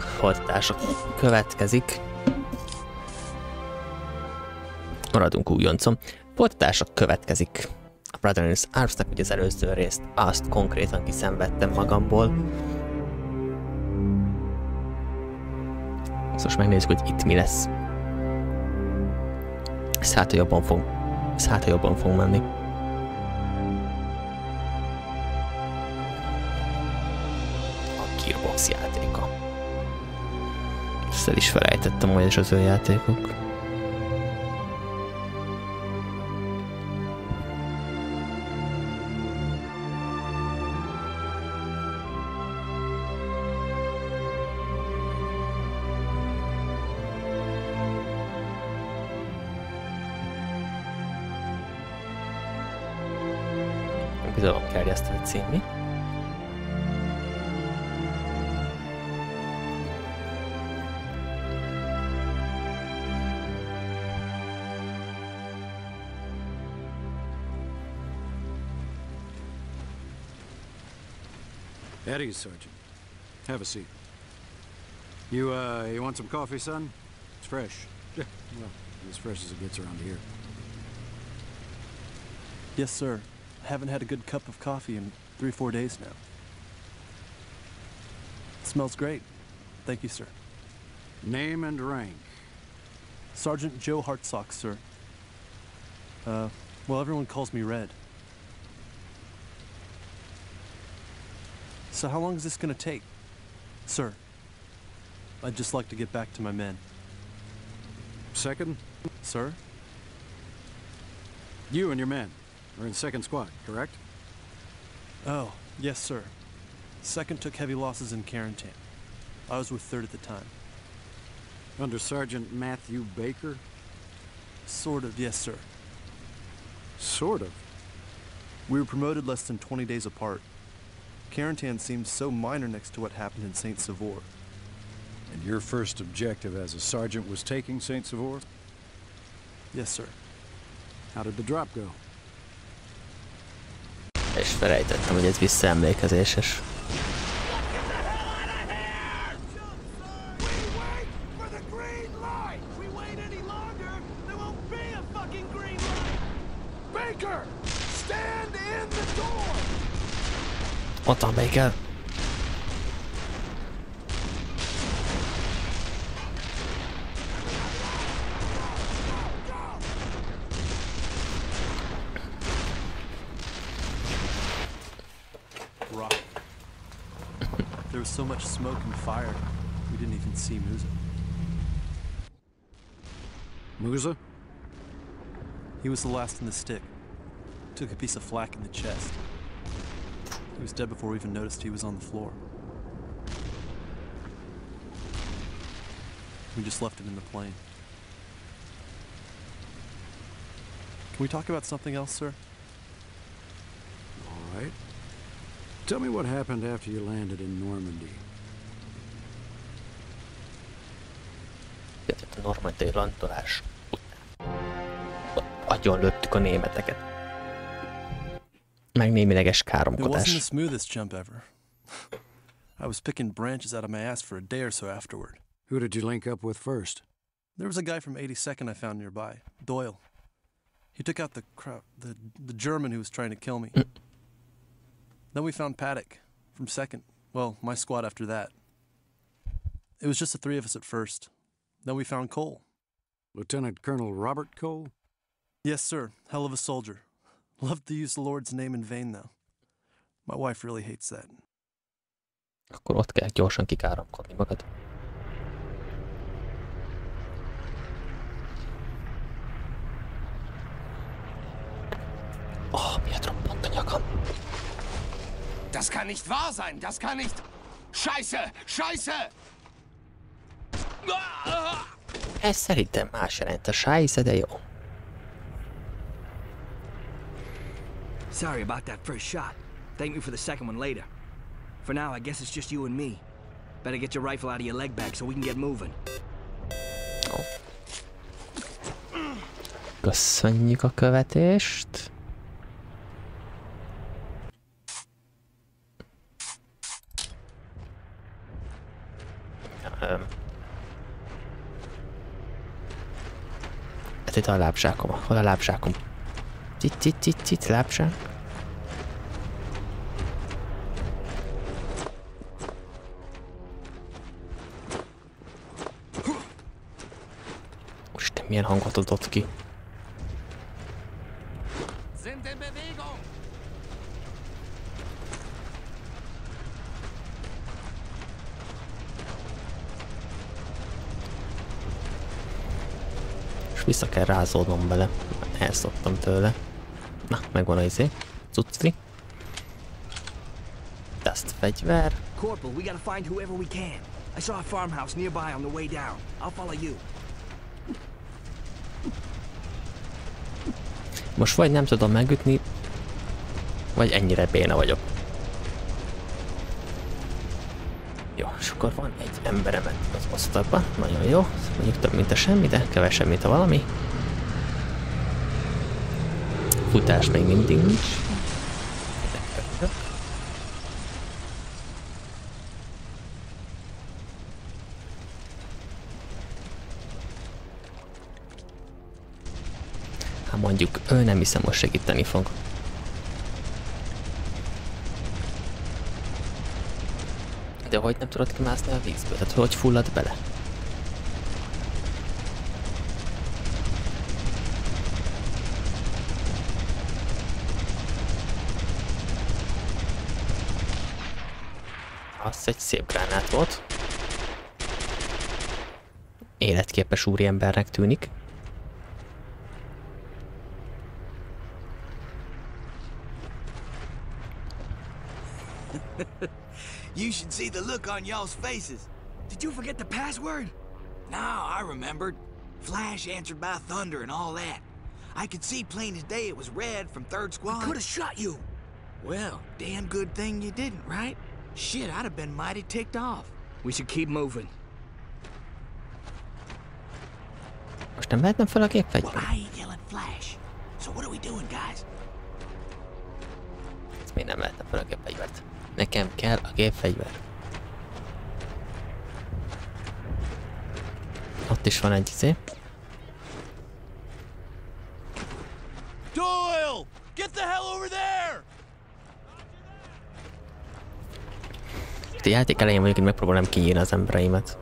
harcosok, harctársak következik. Maradunk újoncon. Portársak következik. A Brother in Arms-nak ugye az előző részt, azt konkrétan kiszenvedtem magamból. Most megnézzük, hogy itt mi lesz. Ez hát, ha jobban fog, menni. A Gearbox játéka. Ezt el is felejtettem, hogy az ő játékok. Című. At ease, Sergeant. Have a seat. You want some coffee, son? It's fresh. Yeah. Well, as fresh as it gets around here. Yes, sir. Haven't had a good cup of coffee in 3 or 4 days now. It smells great. Thank you, sir. Name and rank? Sergeant Joe Hartsock, sir. Well, everyone calls me Red. So how long is this going to take, sir? I'd just like to get back to my men. Second? Sir? You and your men. We're in second squad, correct? Oh, yes, sir. Second took heavy losses in Carentan. I was with third at the time. Under Sergeant Matthew Baker? Sort of, yes, sir. Sort of? We were promoted less than 20 days apart. Carentan seems so minor next to what happened in Saint-Sauveur. And your first objective as a sergeant was taking Saint-Sauveur? Yes, sir. How did the drop go? És felejtettem, hogy ez visszaemlékezéses. Ott van Baker. So much smoke and fire, we didn't even see Musa. Musa? He was the last in the stick. Took a piece of flak in the chest. He was dead before we even noticed he was on the floor. We just left him in the plane. Can we talk about something else, sir? All right. Tell me what happened after you landed in Normandy. A normandi landolás után agyonlöttük a németeket. Meg némileges káromkodás. It wasn't the smoothest jump ever. I was picking branches out of my ass for a day or so afterward. Who did you link up with first? There was a guy from 82nd I found nearby, Doyle. He took out the crowd, the German who was trying to kill me. Then we found Paddock from second. Well, my squad after that. It was just the three of us at first. Then we found Cole. Lieutenant Colonel Robert Cole? Yes, sir. Hell of a soldier. Loved to use the Lord's name in vain, though. My wife really hates that. Akkor ott kell gyorsan kikáramkodni magad. Oh, miért roppant a nyakam? Das kann nicht wahr sein, das kann nicht... Scheiße, Scheiße! Ez szerintem más jelent a Scheiße, de jó. Sorry about that first shot. Thank me for the second one later. For now, I guess it's just you and me. Better get your rifle out of your leg bag so we can get moving. Köszönjük a követést. Hát itt a lábsákom. Hol a lábsákom? Itt, lábsák. Úristen, milyen hangot adott ki. Vissza kell rázódnom bele. Elszoktam tőle. Na, megvan a izé. Cucci. Ezt fegyver. Corporal, we gotta find whoever we can. I saw a farmhouse nearby on the way down. I'll follow you. Most vagy nem tudom megütni, vagy ennyire béna vagyok. Jó, és akkor van egy emberemet az osztagban, nagyon jó, mondjuk több mint a semmi, de kevesebb, mint a valami. Futás még mindig nincs. Hát mondjuk ő nem hiszem, most segíteni fog. De hogy nem tudod kimászni a vízből? Tehát hogy fullad bele? Az egy szép gránát volt. Életképes úriembernek tűnik. You should see the look on y'all's faces. Did you forget the password? No, I remembered. Flash answered by thunder and all that. I could see plain as day it was red from third squad. I could have shot you. Well, damn good thing you didn't, right? Shit, I'd have been mighty ticked off. We should keep moving. Most nem lehetne fel a képfegyver. Well, I ain't yelling Flash. So what are we doing, guys? Ez még nem lehetne fel a képfegyvert. Nekem kell a gépfegyver. Ott is van egy izé. Doyle! Get the hell over there! A játék elején vagyok, hogy megpróbálom kinyírni az embereimet.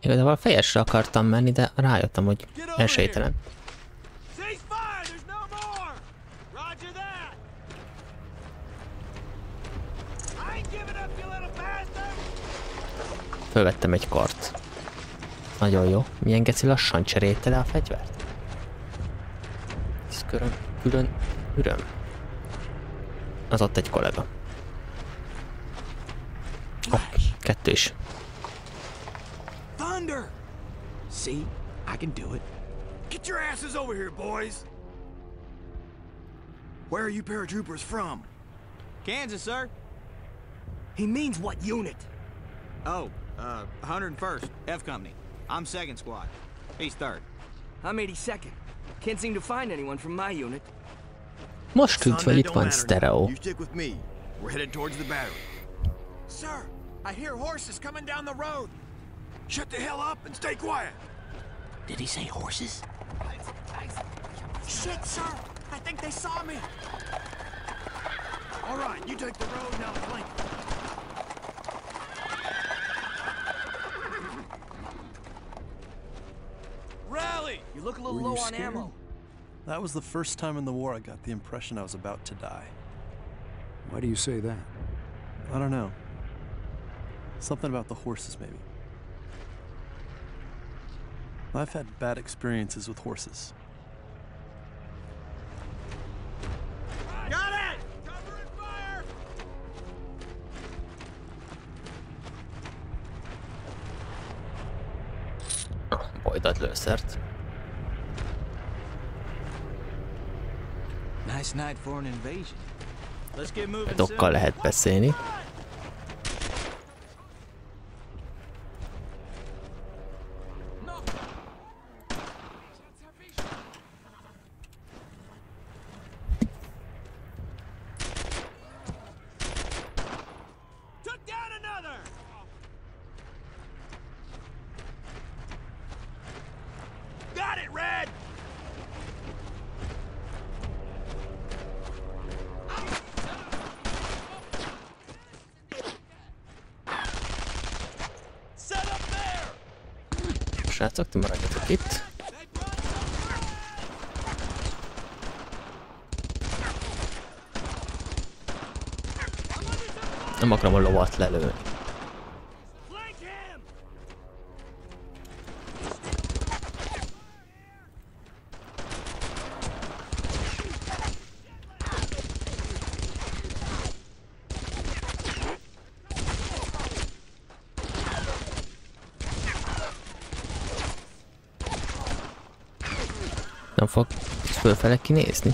Igazából fejesre akartam menni, de rájöttem, hogy esélytelen. Fölvettem egy kart. Nagyon jó. Milyen geci lassan cserélte le a fegyvert? Ez külön üröm. Az ott egy kollega. Oh, kettő is. See, I can do it. Get your asses over here, boys. Where are you paratroopers from? Kansas, sir. He means what unit? Oh, 101st, F Company. I'm 2nd Squad. He's 3rd. I'm 82nd. Can't seem to find anyone from my unit. Most tudva itt van Stereo. You stick with me. We're headed towards the battery. Sir, I hear horses coming down the road. Shut the hell up and stay quiet. Did he say horses? Shit, sir. I think they saw me. All right, you take the road now, Blink. Rally! You look a little low on ammo. That was the first time in the war I got the impression I was about to die. Why do you say that? I don't know. Something about the horses, maybe. I've had bad experiences with horses. Got it! Cover and fire! Oh boy, that lőszert. Nice night for an invasion. Let's get moving. Paddockkal lehet beszélni. Srácok, ti maradjatok itt. Nem akarom a lovat lelőni. Fog fölfele kinézni.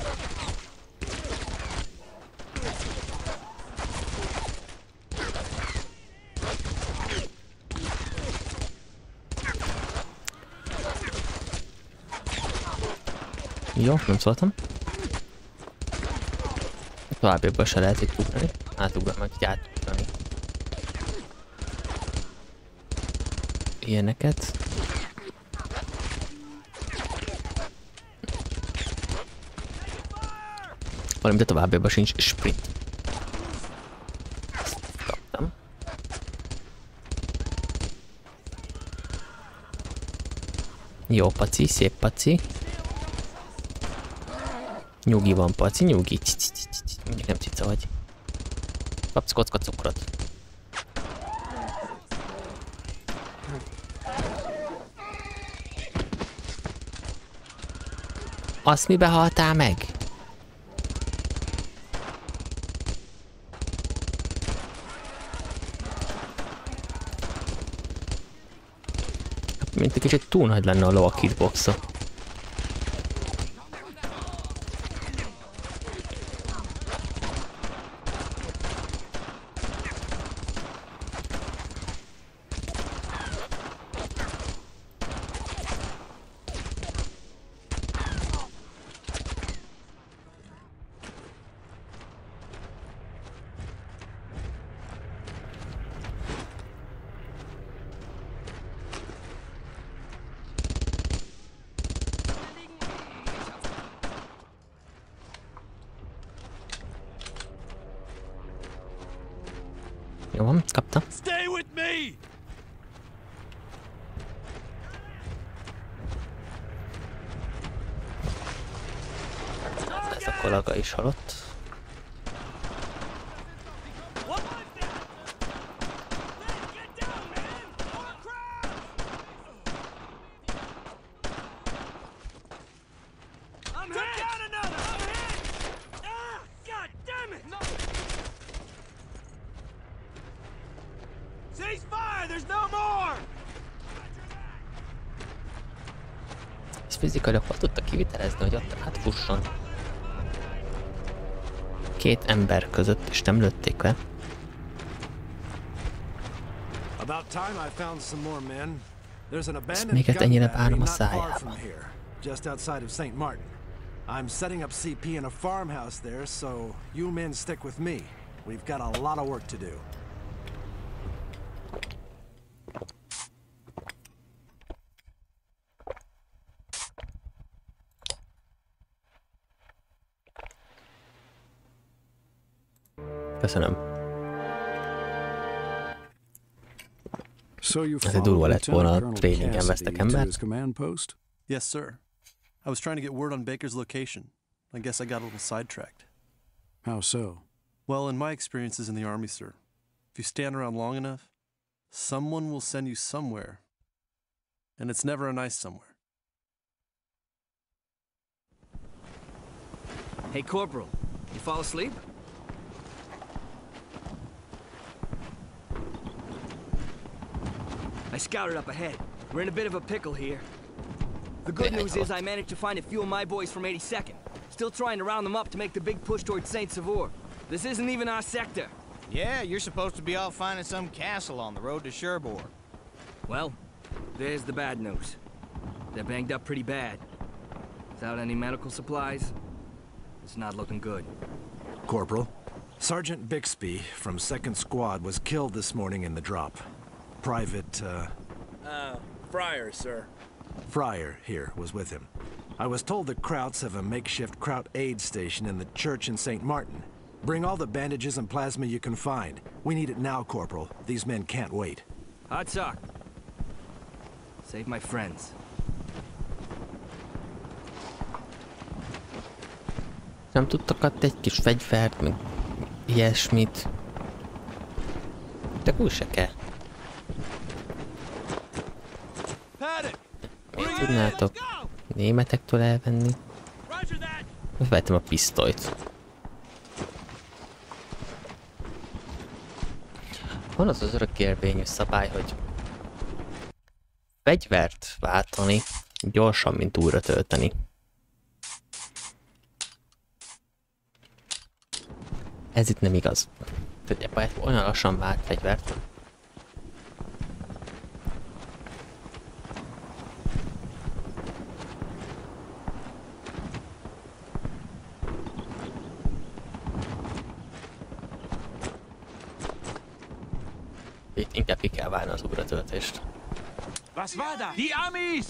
Jó, nem szóltam. Tovább jobban se lehet itt ugrani. Átugrani, meg így átugrani. Ilyeneket. Valamint továbbjában sincs sprint. Ezt kaptam. Jó paci, szép paci. Nyugi van paci, nyugi. Mindig nem cica vagy. Kapsz kocka cukrot. Azt mibe haltál meg? Mint egy kicsit túl nagy lenne a lova kitboxa. Jó van, kapta. Ez a kollega is halott. Fizikailag azt tudta kivitelezni, hogy ott átfusson két ember között, és nem lőtték le. Ezt még egy ennyire bánom a szájában. Köszönöm. Ez egy durva lett volna, a tréningen vesztek embert. Yes, sir. I was trying to get word on Baker's location. I guess I got a little sidetracked. How so? Well, in my experiences in the army, sir, if you stand around long enough, someone will send you somewhere, and it's never a nice somewhere. Hey, Corporal, you fall asleep? I scouted up ahead. We're in a bit of a pickle here. The good news is I managed to find a few of my boys from 82nd. Still trying to round them up to make the big push towards Saint-Sauveur. This isn't even our sector. Yeah, you're supposed to be out finding some castle on the road to Sherbourg. Well, there's the bad news. They're banged up pretty bad. Without any medical supplies, it's not looking good. Corporal, Sergeant Bixby from 2nd Squad was killed this morning in the drop. Private, Fryer, sir. Fryer here was with him. I was told the Krauts have a makeshift Kraut aid station in the church in St. Martin. Bring all the bandages and plasma you can find. We need it now, Corporal. These men can't wait. Hartsock. Save my friends. Nem tudtak adni egy kis fegyvert, meg ilyesmit. De úgy se kell. Miért tudnátok németektől elvenni? Most vettem a pisztolyt. Van az az örökérvényű szabály, hogy fegyvert váltani gyorsan, mint újra tölteni. Ez itt nem igaz. Tehát olyan lassan vált fegyvert. Itt inkább ki kell várni az újratöltést. Was war da? Die Amis!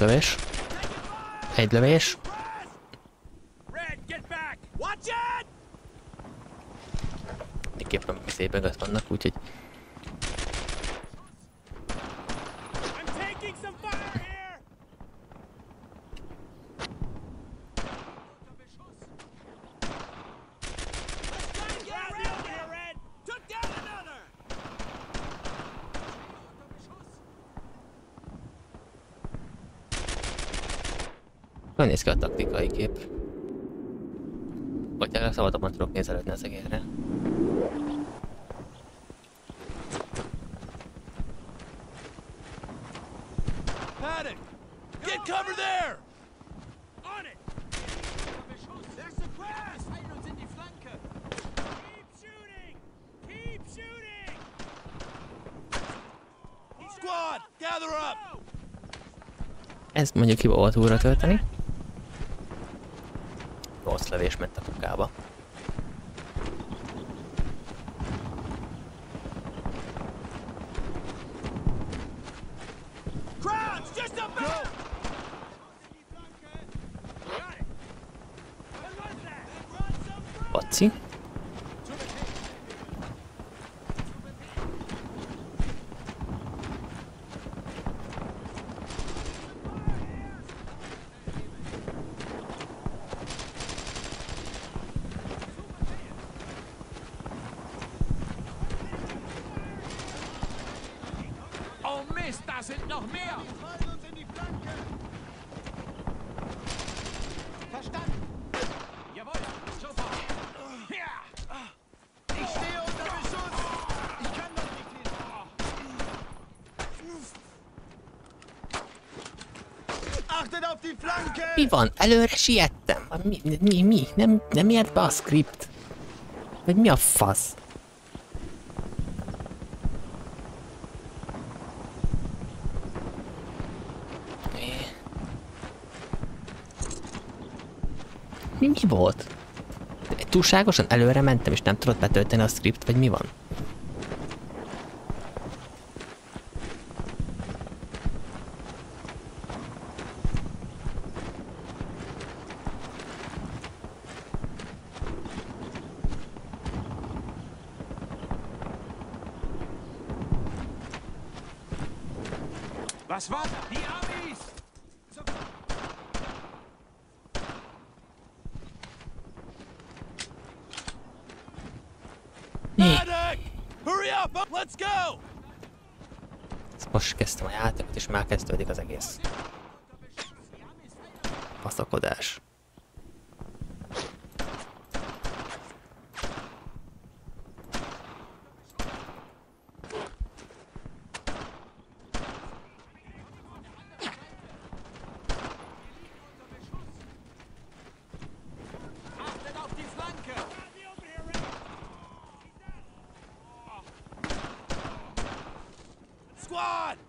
Lövés. Egy lövés. Mindenképpen szépen ott vannak, úgyhogy... Hogy néz ki a taktikai kép? Vagy erre szabadabban tudok nézelődni az egérre. Paddock! Get cover there! On it! They're suppressed! Items in the flanker! Keep shooting! Keep shooting! Squad! Gather up! Ezt mondjuk ki volt újra tölteni. Rossz levés ment a kukába. Paci. Mi van? Előre siettem. Mi? Nem ért be a script. Vagy mi a fasz? Mi volt? Túlságosan előre mentem és nem tudott betölteni a script, vagy mi van? Hurry up! Let's go! Ezt most kezdtem a játékot, és már kezdődik az egész. Baszakodás.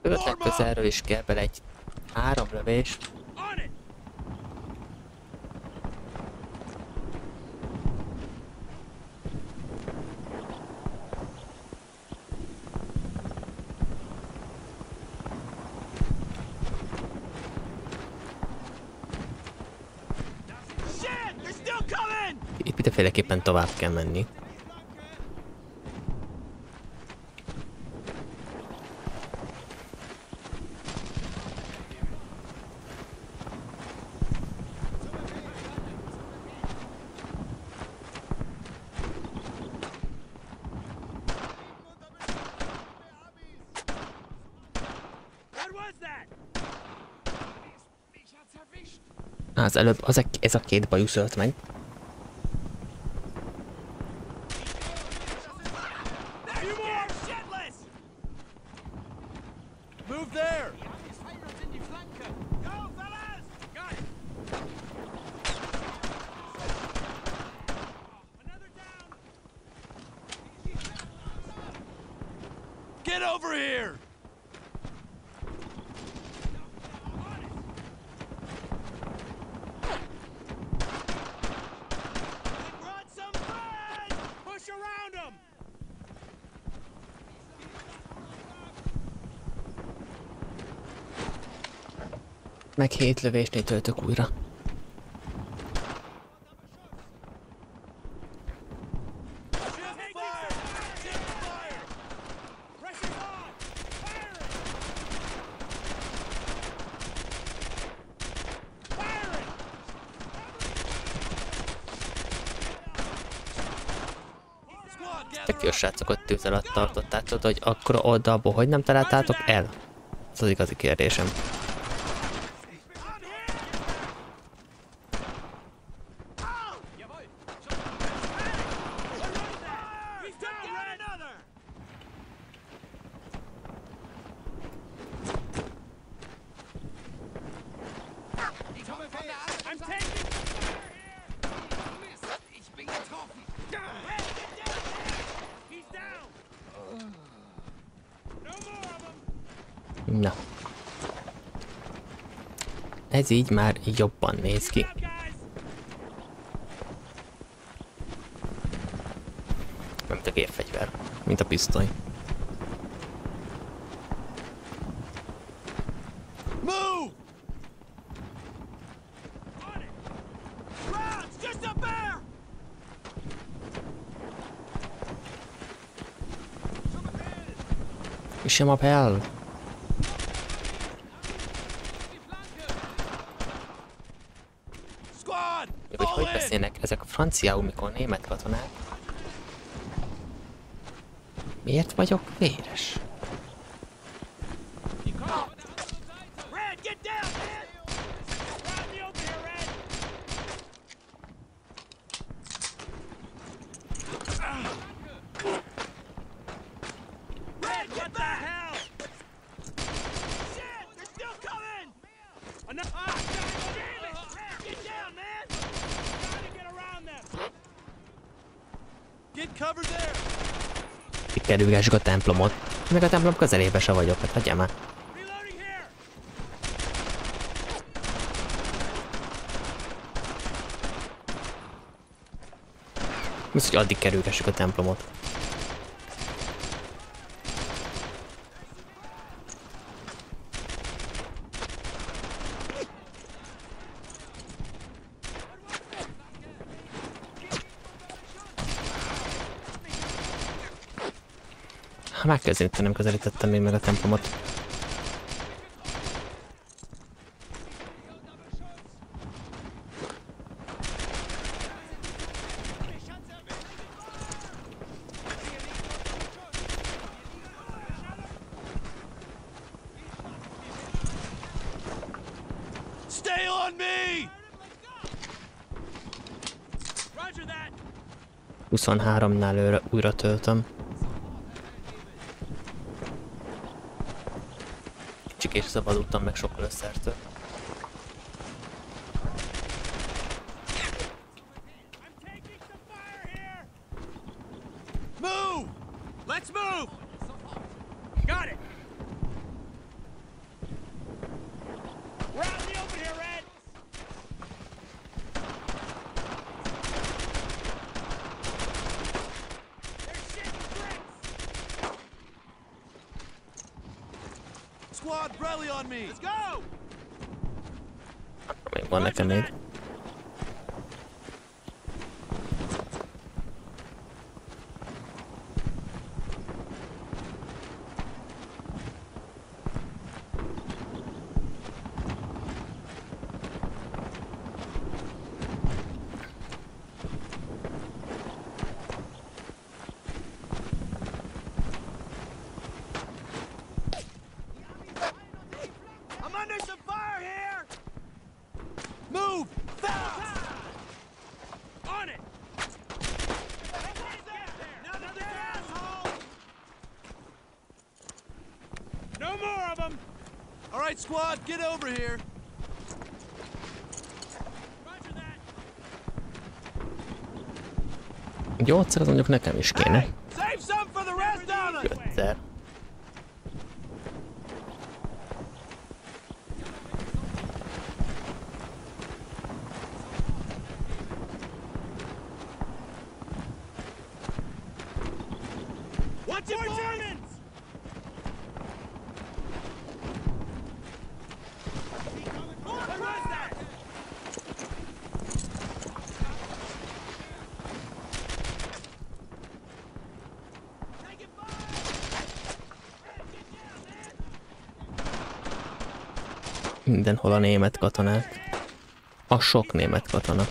Ötleg közelről is kell bele egy 3 lövés. Mindenféleképpen tovább kell menni. Az előbb ez a két bajusz ölt meg. Meg 7 lövésnél töltök újra. Tök jó srácokat tűz alatt tartottátok, hogy akkora oldalból hogy nem találtátok el? Ez az igazi kérdésem. Na. Ez így már jobban néz ki. Nem tök gépfegyver, mint a pisztoly. És sem up hell. Ezek a franciául, mikor német katonák. Miért vagyok véres? Kerülgessük a templomot, meg a templom közelébe se vagyok, hát hagyjál már. Visz, hogy addig kerülgessük a templomot. Ha megközelítettem, nem közelítettem még meg a templomot. Stay on me! 23-nál újra töltöm. Kicsik és szabadultam meg sok lőszertől. Squad, get over here. Gyógyszer az mondjuk nekem is kéne. Jöttszer. Mindenhol a német katonák. A sok német katona.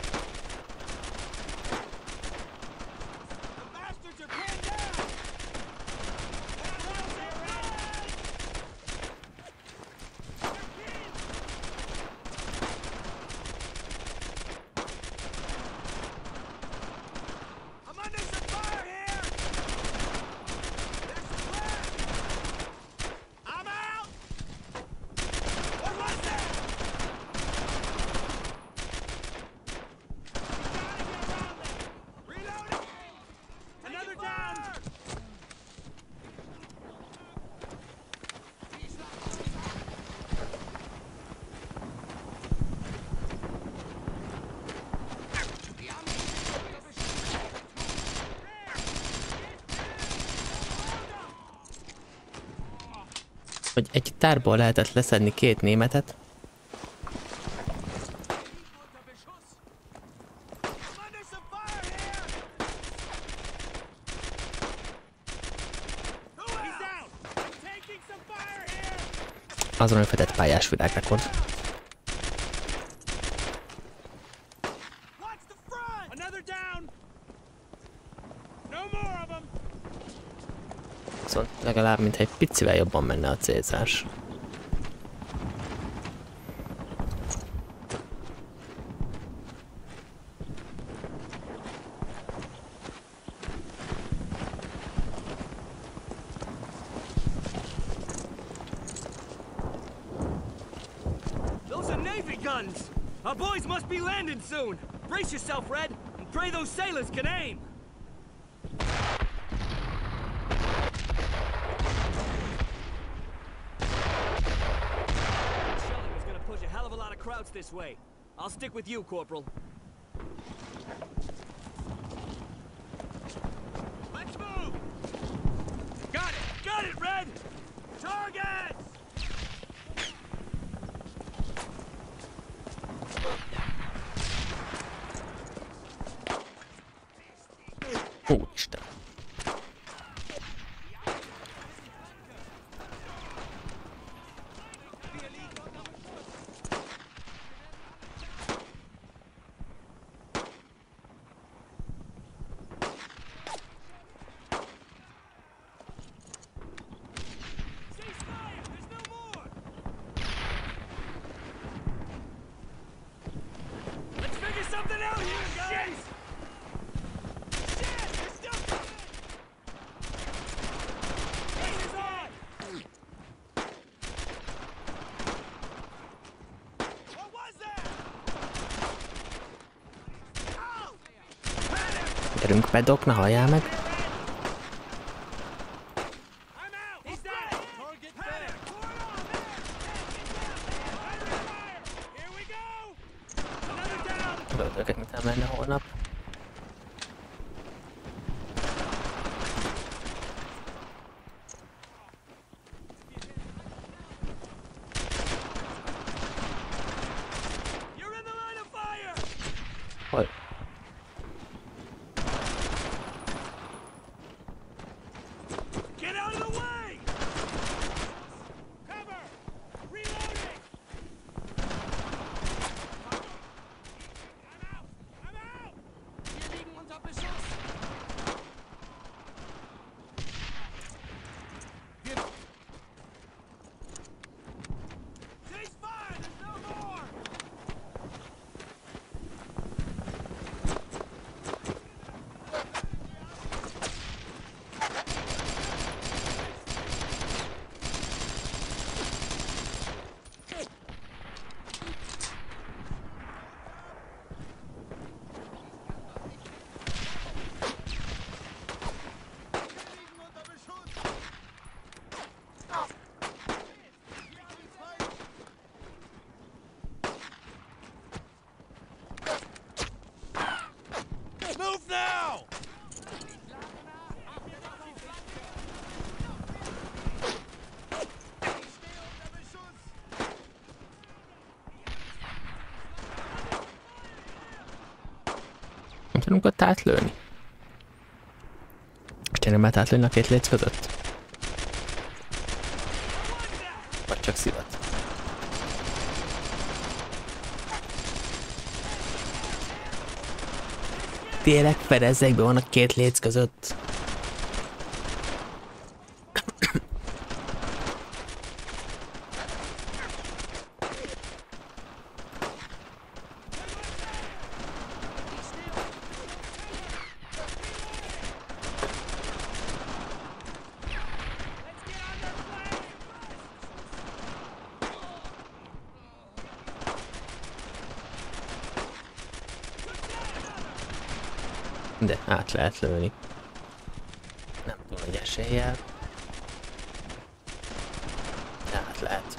Hogy egy tárból lehetett leszedni két németet. Azon öfetett pályás világrekord. Legalább, mintha egy picivel jobban menne a célzás. Those are Navy guns. Our boys must be landing soon. Brace yourself, Red, and pray those sailors can aim. This way. I'll stick with you, Corporal. Let's move! Got it, Red! Targets! Pucsta. something out here, guys! Shit! They're still coming! What was that? Ow! Gyerünk, Paddock, ne halljál meg! Nem tudunk ott átlőni. És tényleg már átlőni a két léc között? Vagy csak szivat. Tényleg fedezzék be, van a két léc között. De át lehet lőni. Nem tudom, hogy eséllyel. De át lehet.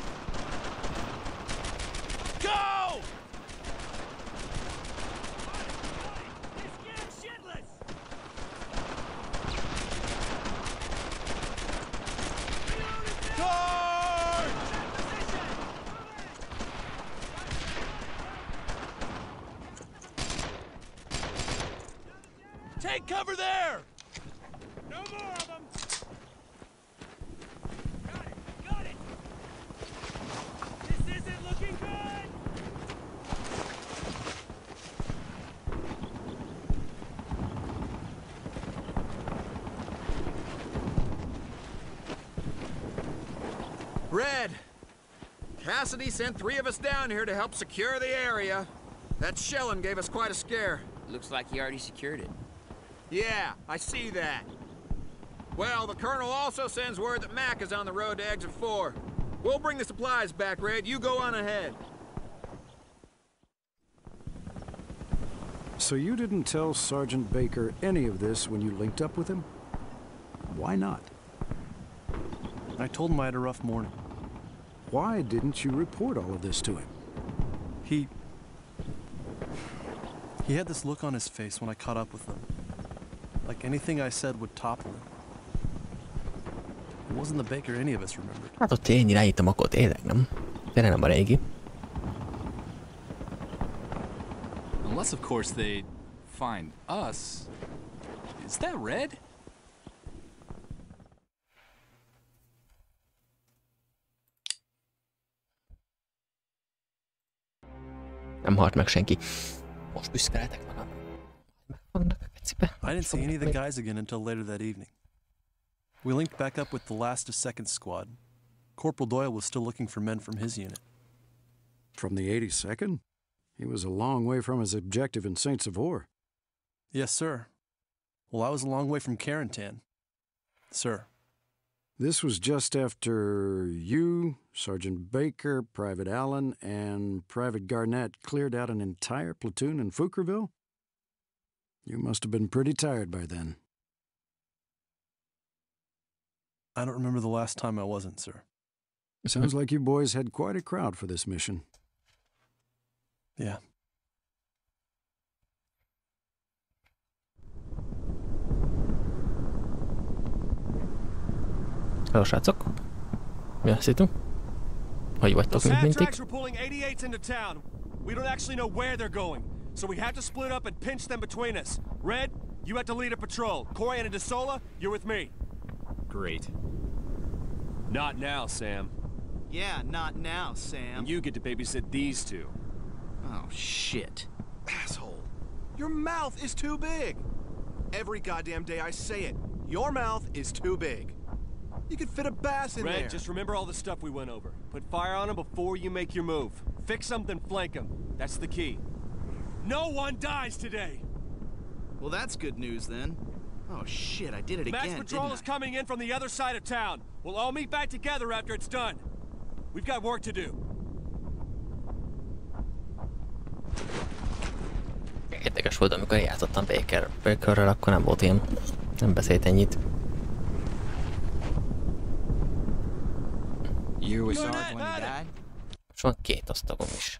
Cassidy sent three of us down here to help secure the area. That shelling gave us quite a scare. Looks like he already secured it. Yeah, I see that. Well, the Colonel also sends word that Mac is on the road to Exit 4. We'll bring the supplies back, Red. You go on ahead. So you didn't tell Sergeant Baker any of this when you linked up with him? Why not? I told him I had a rough morning. Why didn't you report all of this to him? He had this look on his face when I caught up with him. Like anything I said would topple him. It wasn't the Baker any of us remembered. Hát ott én irányítom, akkor tényleg nem. Tényleg nem a régi. Unless of course they find us. Is that Red? Nem halt meg senki. Most büszke lehetek magam. Megfognak a kecibe. I didn't see any of the guys again until later that evening. We linked back up with the last of second squad. Corporal Doyle was still looking for men from his unit. From the 82nd? He was a long way from his objective in Saint-Sauveur. Yes, sir. Well, I was a long way from Carentan, sir. This was just after you, Sergeant Baker, Private Allen, and Private Garnett cleared out an entire platoon in Foucarville? You must have been pretty tired by then. I don't remember the last time I wasn't, sir. Sounds like you boys had quite a crowd for this mission. Yeah. Hello, srácok. Mi azt hittünk? Hogy vagytok, mint mindig? Tracks were pulling 88s into town. We don't actually know where they're going, so we have to split up and pinch them between us. Red, you have to lead a patrol. Corrion and DeSola, you're with me. Great. Not now, Sam. Yeah, not now, Sam. And you get to babysit these two. Oh, shit. Asshole. Your mouth is too big. Every goddamn day I say it. Your mouth is too big. You could fit a bass in there. Red, just remember all the stuff we went over. Put fire on them before you make your move. Fix them, then flank them. That's the key. No one dies today. Well, that's good news then. Oh shit, I did it again, didn't I? Max patrol is coming in from the other side of town. We'll all meet back together after it's done. We've got work to do. Érdekes volt, amikor játszottam Bakerrel, akkor nem volt ilyen. Nem beszélt ennyit. Most van két osztagom is.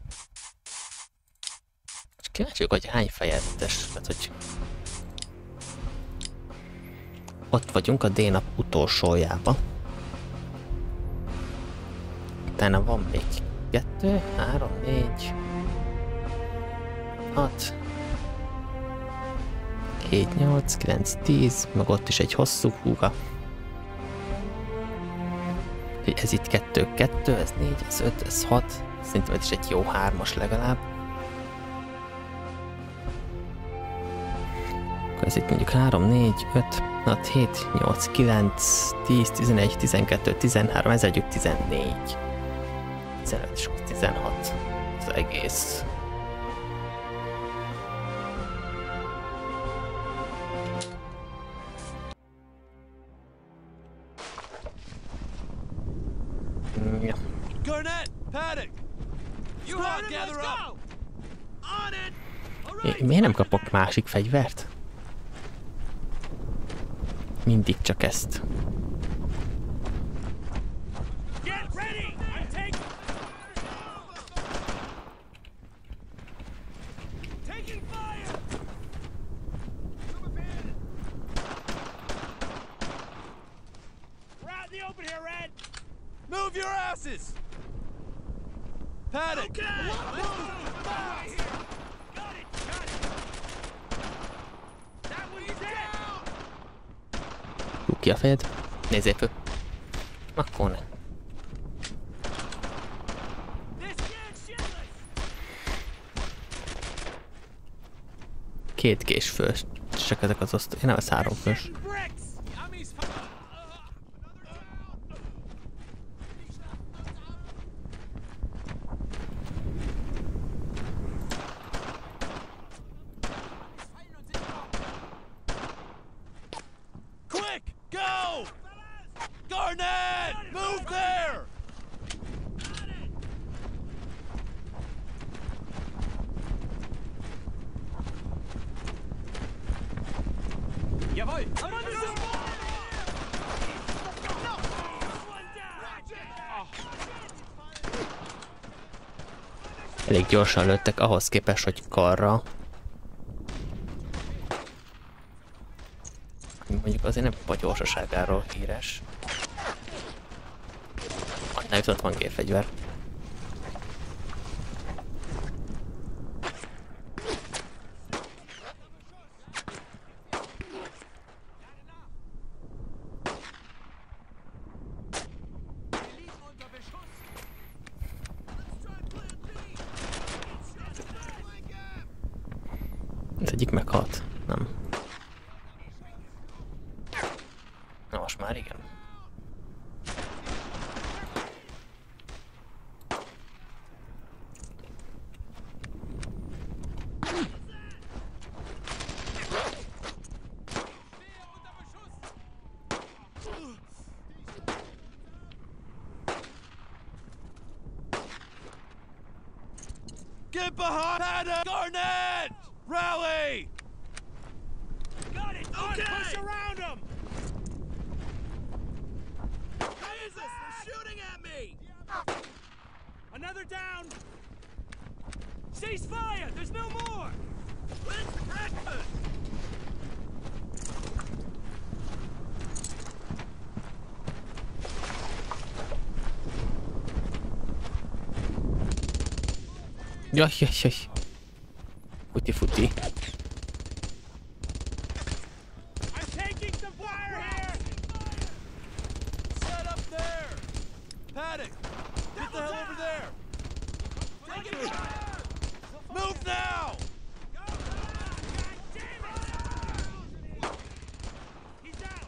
És kíváncsi, hogy hány fejezetes, tehát hogy... Ott vagyunk a D-nap utolsójába. Utána van még 2, 3, 4, 6, 7, 8, 9, 10, meg ott is egy hosszú húga. Ez itt 2-2, ez 4, ez 5, ez 6. Szerintem ez is egy jó 3-as legalább. Akkor ez itt mondjuk 3, 4, 5, 6, 7, 8, 9, 10, 11, 12, 13, ez együtt 14. 15 és 16. Az egész. Garnett, Paddock, you all gather up. On it. Alright. Miért nem kapok másik fegyvert? Mindig csak ezt. Get ready. I'm taking fire. We're out in the open here, Red. Move your asses. Paddock! Okay. Got it! Got it! That one's down! Hú, ki a fejed? Nézzél föl! Akkor ne! Két kés fős, csak ezek az osztó... Én nem, ez 3 fős. Elég gyorsan lőttek ahhoz képest, hogy karra. Mondjuk azért nem a gyorsaságáról híres. Annál viszont van gépfegyver. Get behind Paddock! Garnett! Rally! Got it! Okay! Push around him! What is this? They're shooting at me! Another down! Cease fire! There's no more! Let's practice! Yosh, yosh, yosh. Footy, footy. I'm taking some fire here! Set up there! Paddock! Get the hell over there! Take it fire! Move now! Go, God damn it! He's down!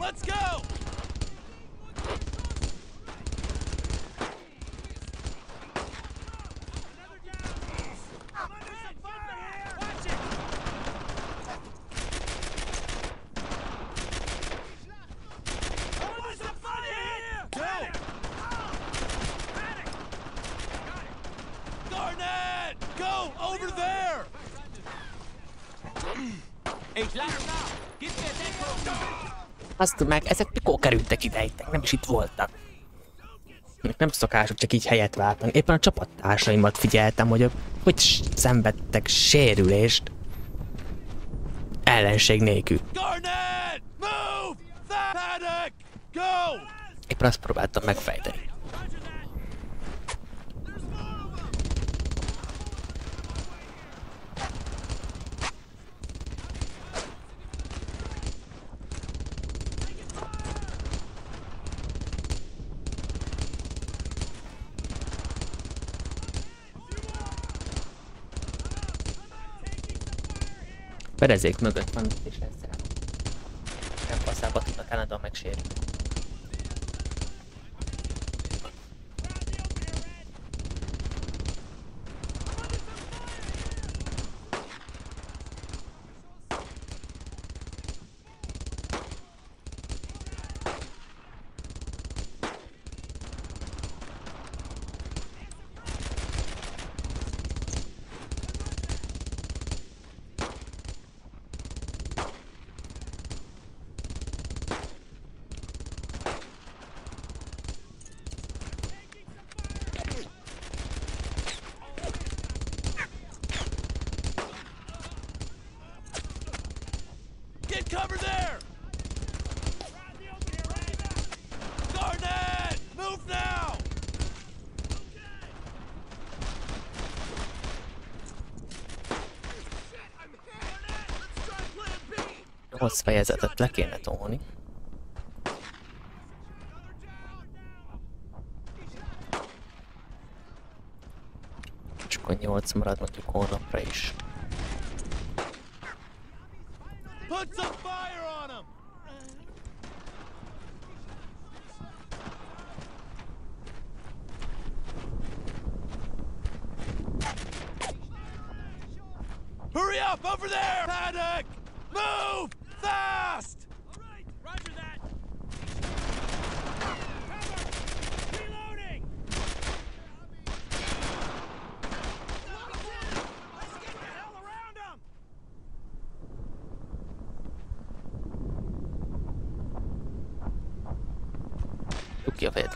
Let's go! Azt meg, ezek mikor kerültek ide? Nem is itt voltak. Nem szokásos csak így helyet váltani. Éppen a csapattársaimat figyeltem, hogy hogy szenvedtek sérülést ellenség nélkül. Éppen azt próbáltam megfejteni. Perezék mögött van, és ezzel nem passzába tudnak állni, a megsérül. Cover there! Garnett! Move now! Rossz fejezetet le kéne tolni. És akkor 8 marad mondjuk holnapra is. Put some fire on him! Hurry up! Over there! Paddock! Move! Fast! Alright! Roger that! Cover! Reloading! Let's get the hell around him! Ki a fejed.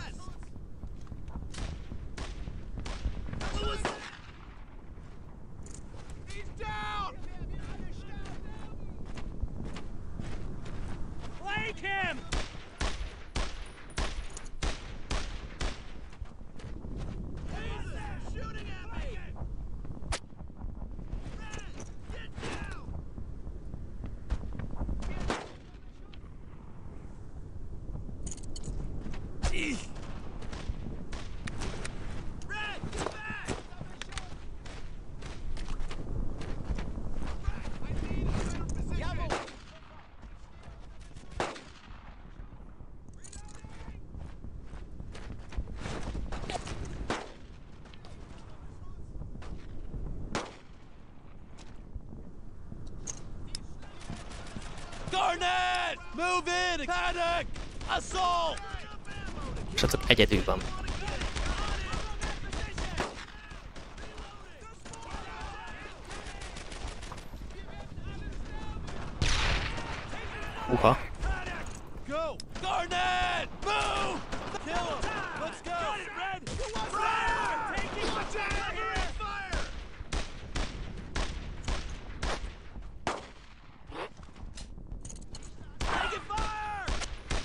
Garnett! Move in! Paddock! Assault! Csak egyedül van. Uha. Go! Garnett! Move! Kill him! Let's go! Red! Red! Take him! Watch out! Fire! Fire!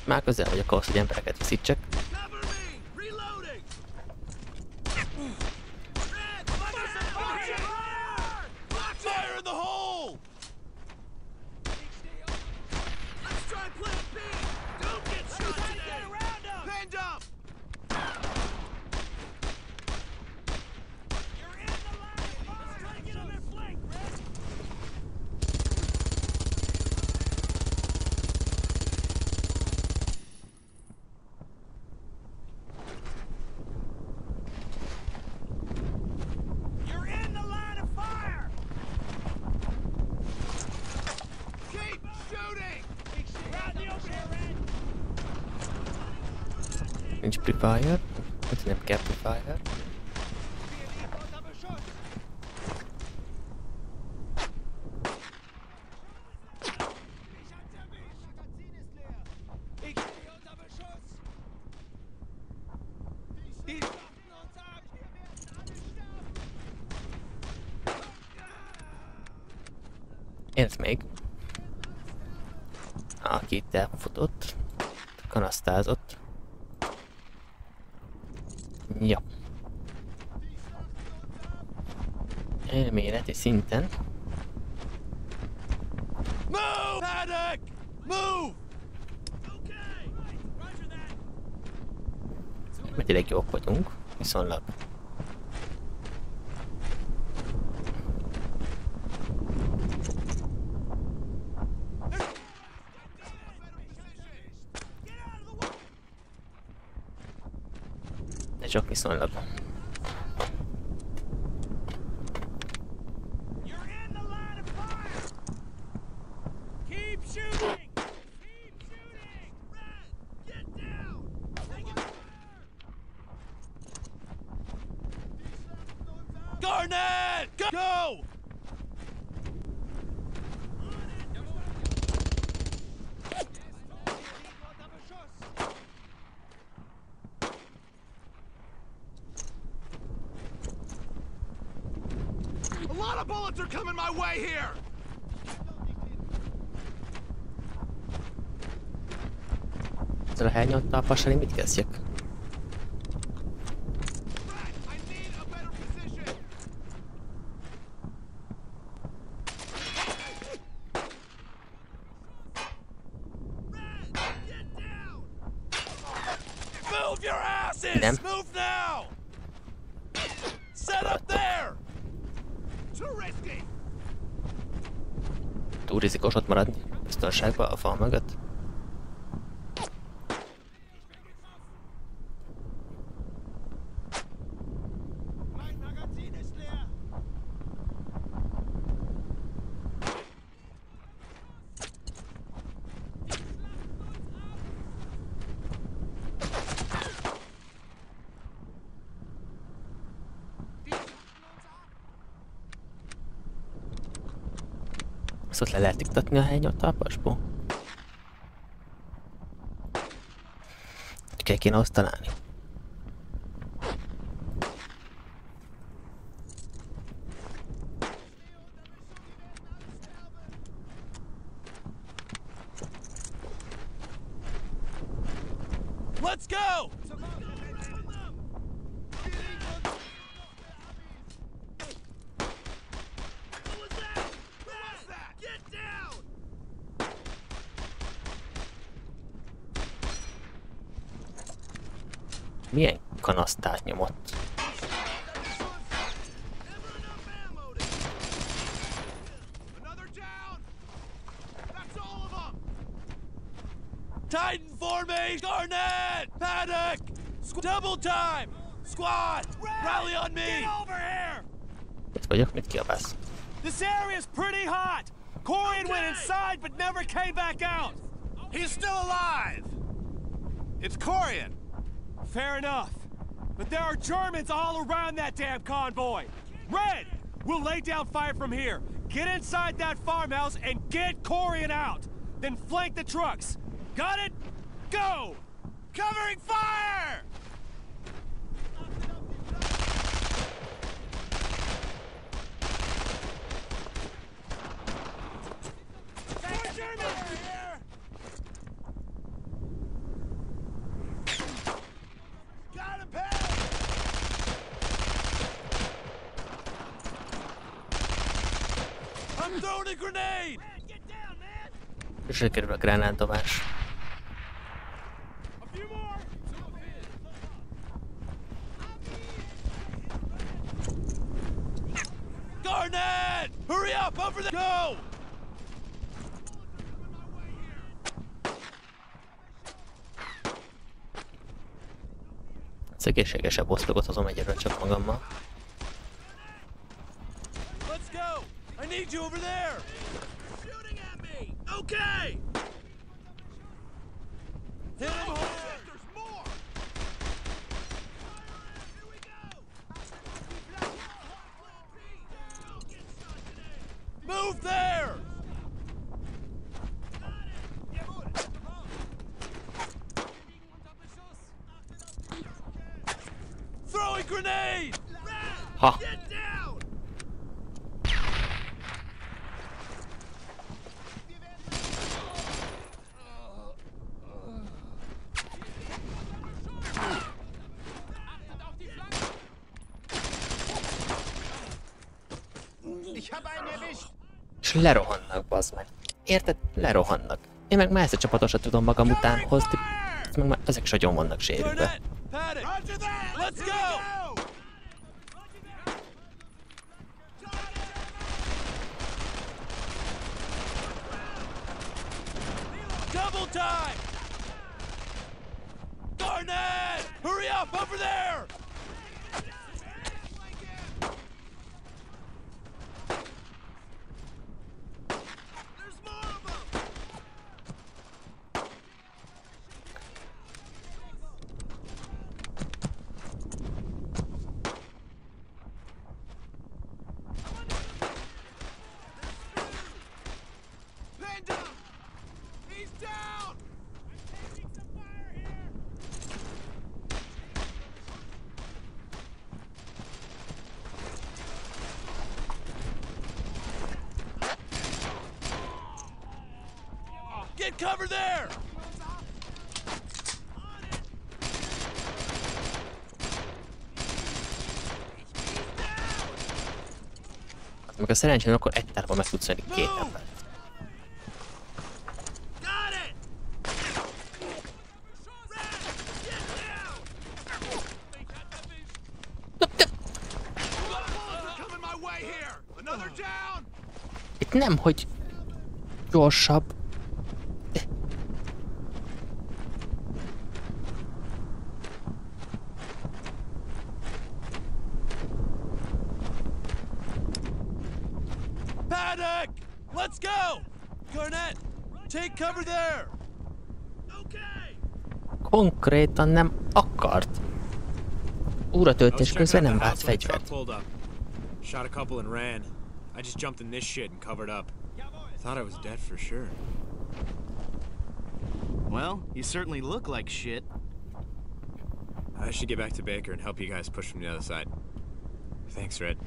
Már közel vagyok ahhoz, hogy embereket veszítsek. Nincs prefire, itt nem kell prefire. Én ezt még. Aki itt elfutott, kanasztázott. Ja. Elméleti szinten. Move! Paddock! Move! Megyleg jók vagyunk, viszonylag. Csak viszonylag. Bullets are coming my way here. Ezzel a hányottal pasalni mit kezdjek? Nem. Túl rizikós ott maradni, biztonságban a fal mögött. Azt le lehet iktatni a hányot talpasból? Kell kéne azt találni. Let's go! Milyen kanasztát nyomott? Titan formation! Garnett! Paddock! Double time! Squad! Rally on me! Get over here! Itt vagyok, mit kiabálsz? This area is pretty hot! Corrion went inside but never came back out. He's still alive. It's Corrion. Fair enough. But there are Germans all around that damn convoy. Red, we'll lay down fire from here. Get inside that farmhouse and get Corrion out. Then flank the trucks. Got it? Go! Covering fire! Sökérbe gránátdobás. Garnett! Hurry up! Over the go! Az egészségesebb oszlogot hozom egyedül csak magammal. Let's go! I need you over there! Okay! Hit him hard! There's more! Here we go! Move there! Throw a grenade! Ha! Get down! Lerohannak, bazd meg. Érted? Lerohannak. Én meg már ezt a csapatosat tudom magam után hozni, meg már ezek is agyon vannak sérülve. Get cover there! Amikor szerencsém, akkor egy tárban meg tudsz venni két ember. Itt nem, hogy gyorsabb. Konkrétan nem akart. Úratöltés közben nem vált fegyvert. Shot a couple and ran. I just jumped in this shit and covered up. Thought I was dead for sure. Well, you certainly look like shit. I should get back to Baker and help you guys push from the other side. Thanks, Red.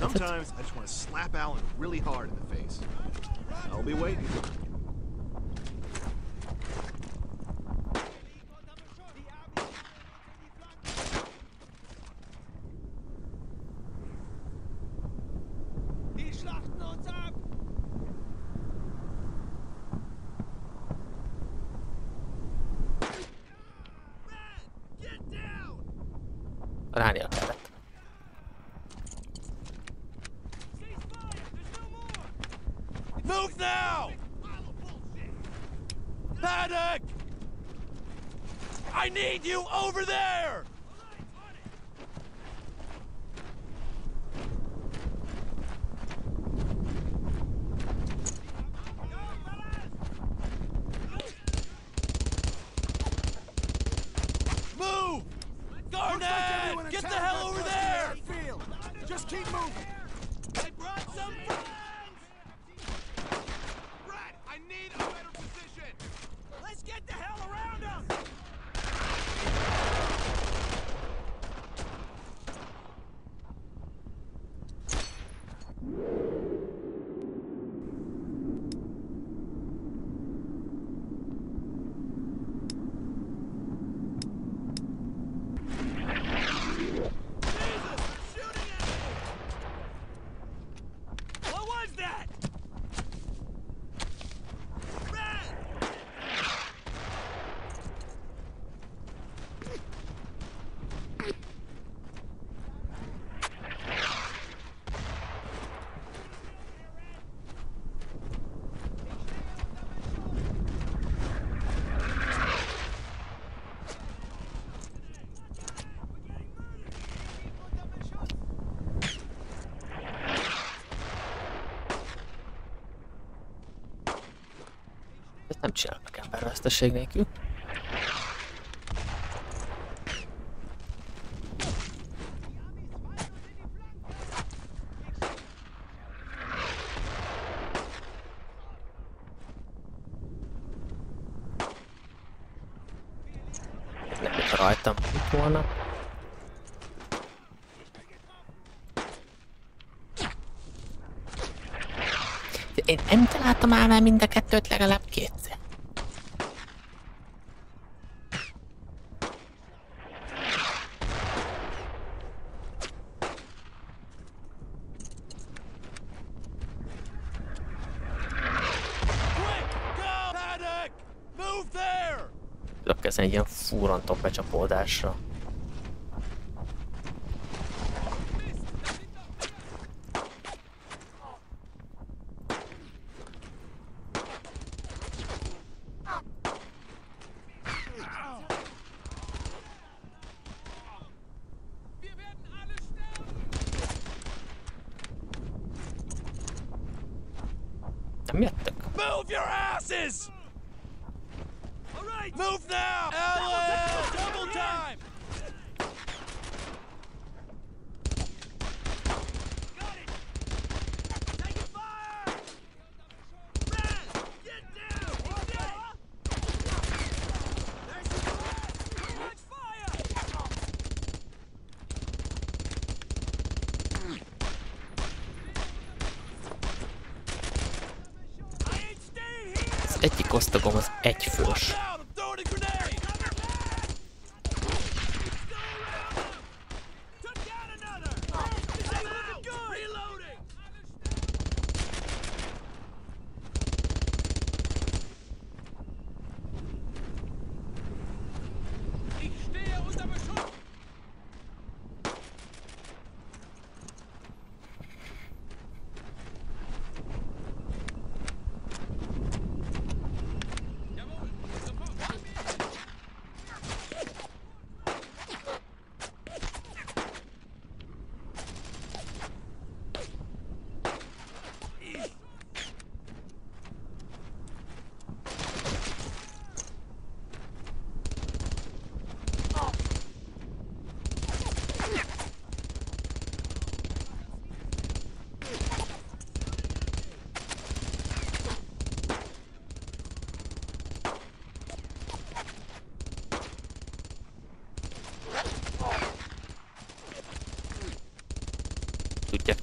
Sometimes I just want to slap Allen really hard in the face. I'll be waiting. I need you over there! Move! Garnett! Get the hell over there! Just keep moving! I brought some friends! Brad, I need a better position! Let's get the hell around them! Nem csinálnak ember veszteség nélkül. Nem itt rajtam itt volna. Én nem találtam már mind a kettőt legalább kétszer. Ezen egy ilyen fúrantó becsapódásra. Nem jöttök? Move your asses! Move now! Allen! Double time! Got it! Taking fire! Red! Get down! What's that? There's the blast! Too much fire! I ain't staying here! Az egyik osztagom az egyfős.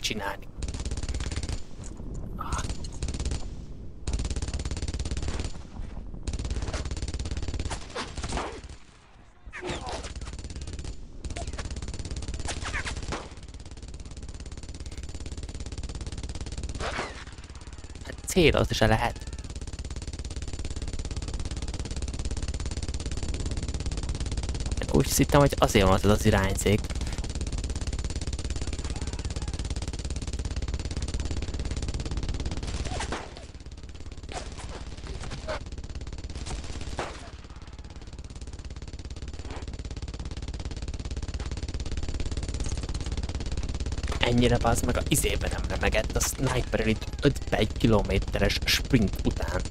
Csinálni. Hát célozni se lehet. Én úgy hittem, hogy azért van az irányzék. ennyire az meg a izében remegett a sniper itt 51 kilométeres sprint után.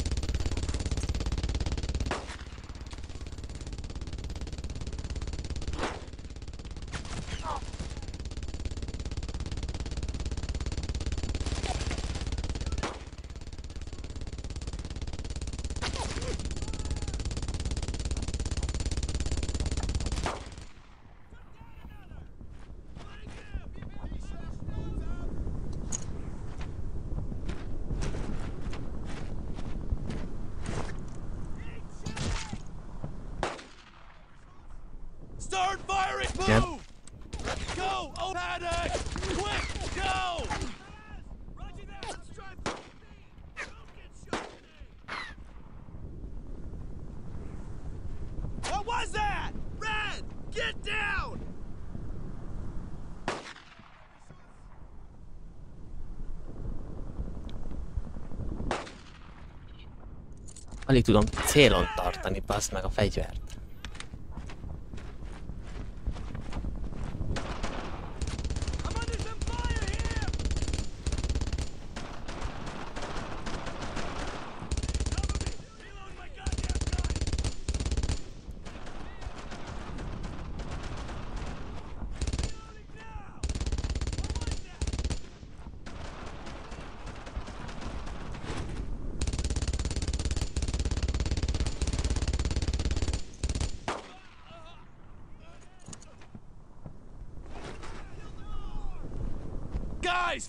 Alig tudom célon tartani, bassz meg a fegyvert.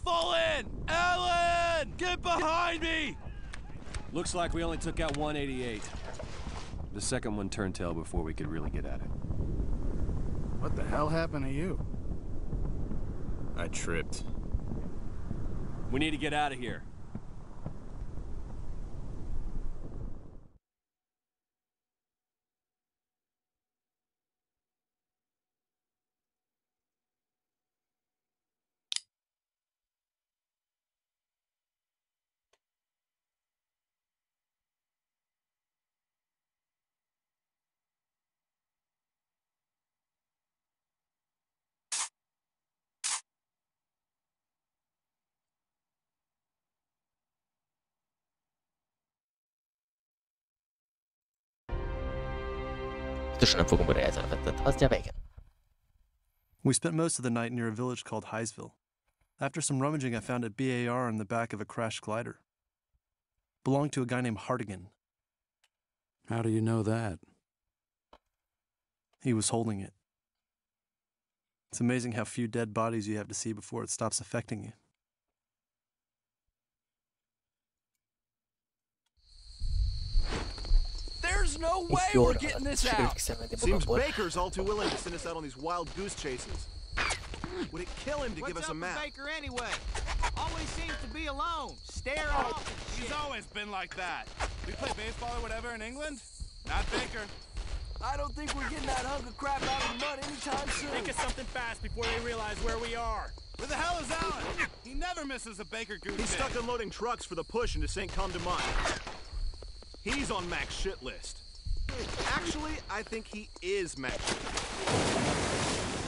Fall in! Allen! Get behind me! Looks like we only took out 188. The second one turned tail before we could really get at it. What the hell happened to you? I tripped. We need to get out of here. We spent most of the night near a village called Heisville. After some rummaging, I found a BAR in the back of a crashed glider. Belonged to a guy named Hartigan. How do you know that? He was holding it. It's amazing how few dead bodies you have to see before it stops affecting you. There's no way we're getting this out. Seems Baker's all too willing to send us out on these wild goose chases. Would it kill him to give us a map? What's up with Baker anyway? Always seems to be alone, staring off. He's always been like that. We play baseball or whatever in England? Not Baker. I don't think we're getting that hunk of crap out of the mud anytime soon. Think of something fast before they realize where we are. Where the hell is Allen? He never misses a Baker goose. He's stuck unloading trucks for the push into St. Côme-du-Mont. He's on Mac's shit list. Actually, I think he is Mac.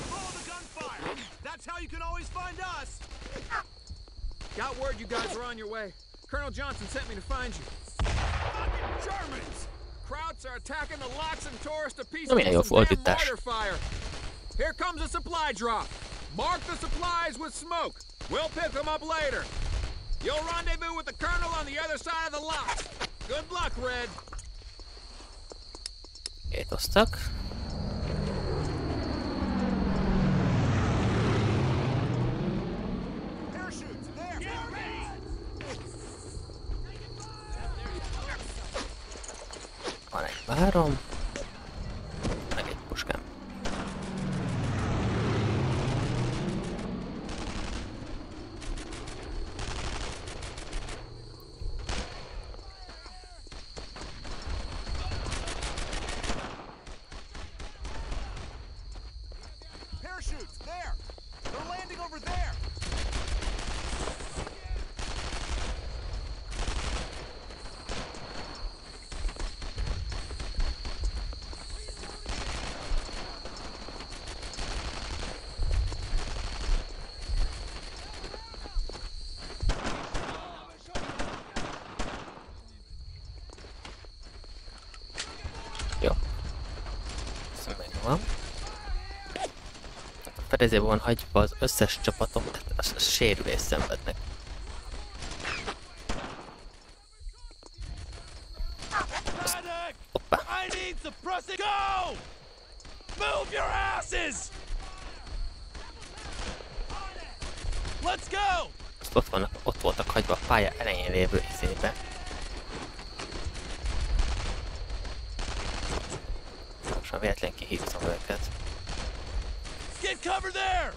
Follow the gunfire. That's how you can always find us. Got word you guys were on your way. Colonel Johnson sent me to find you. Fucking Germans! Krauts are attacking the locks and tourists to pieces with some damn water fire. Here comes a supply drop. Mark the supplies with smoke. We'll pick them up later. You'll rendezvous with the colonel on the other side of the locks. Good luck, Red. Okay, they're stuck. Parachutes, there! Get ready! On egy várom, meg egy puskám. rezéban hagyjuk az összes csapatot, tehát az sérülést szenvednek. Hoppá! Azt ott voltak hagyva a pálya elején lévő izébe. Most véletlenül kihívtam őket. Get cover there!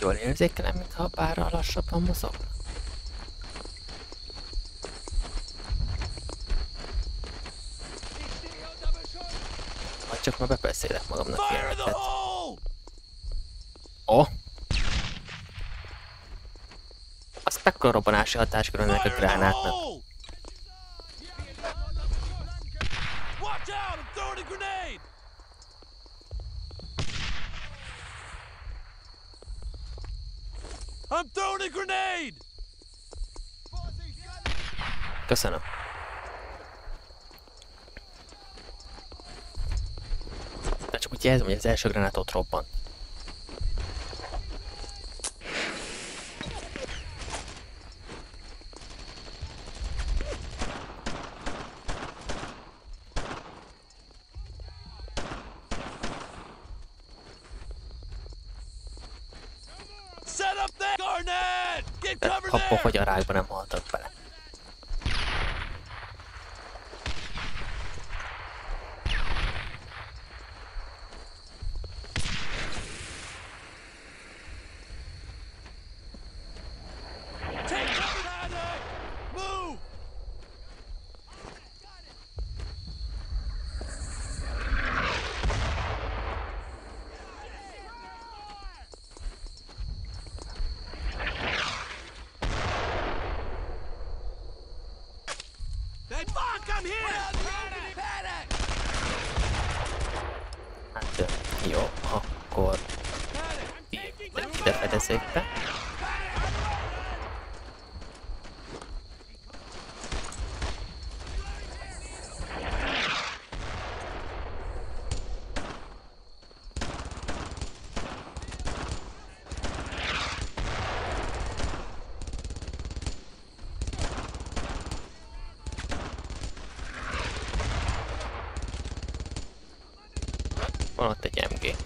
Jól érzékelem, mintha bárra lassabban mozog. Majd csak ma bebeszélek magamnak ilyeneket. Ó! Az mekkora robbanási hatáskör ennek a gránátnak. Köszönöm. De csak úgy jelzem, hogy az első granát ott robbant. Abba, hogy a rákban nem haltak vele. Hát jó, akkor ide fedezzék be. Van ott egy MG.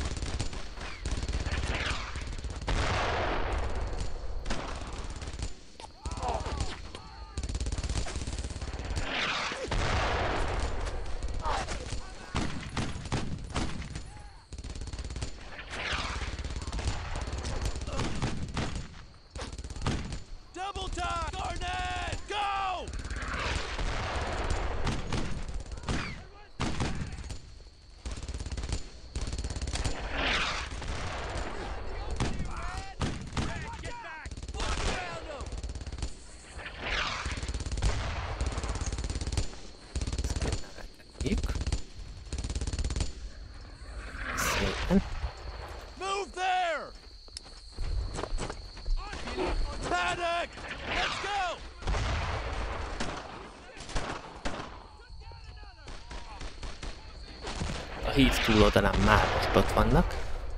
A híd túloldalán már most ott vannak,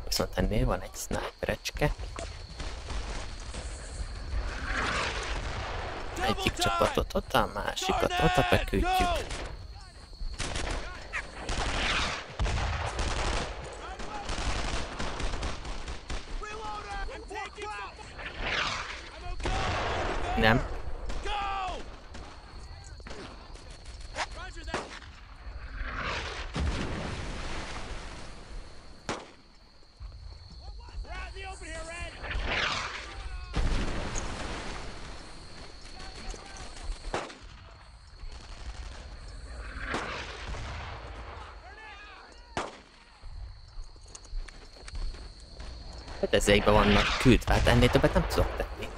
viszont ennél van egy sniperecske. Egyik csapatot ott, a másikat ott beküldjük. Nem. Hát ezekben vannak küldve, hát ennél többet nem tudok tenni.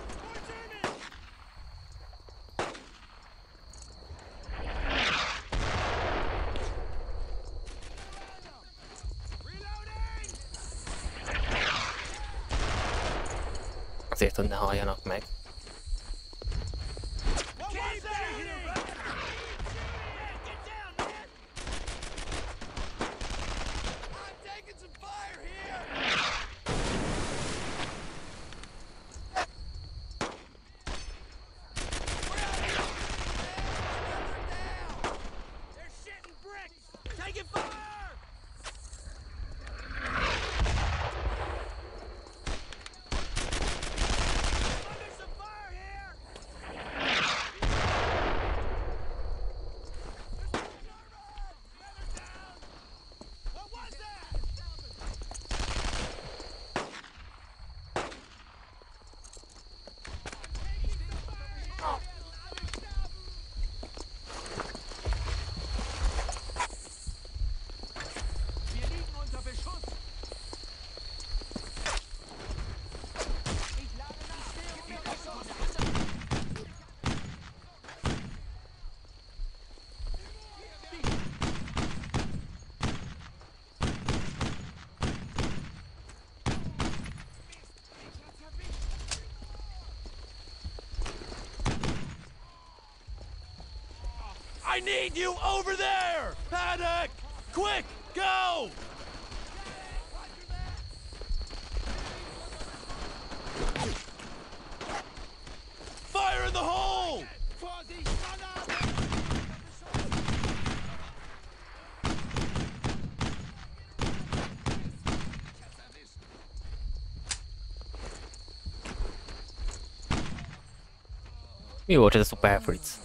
Azért, hogy ne halljanak meg. I need you over there! Paddock! Quick! Go! Fire in the hole! Mi volt ez a szuper fritz?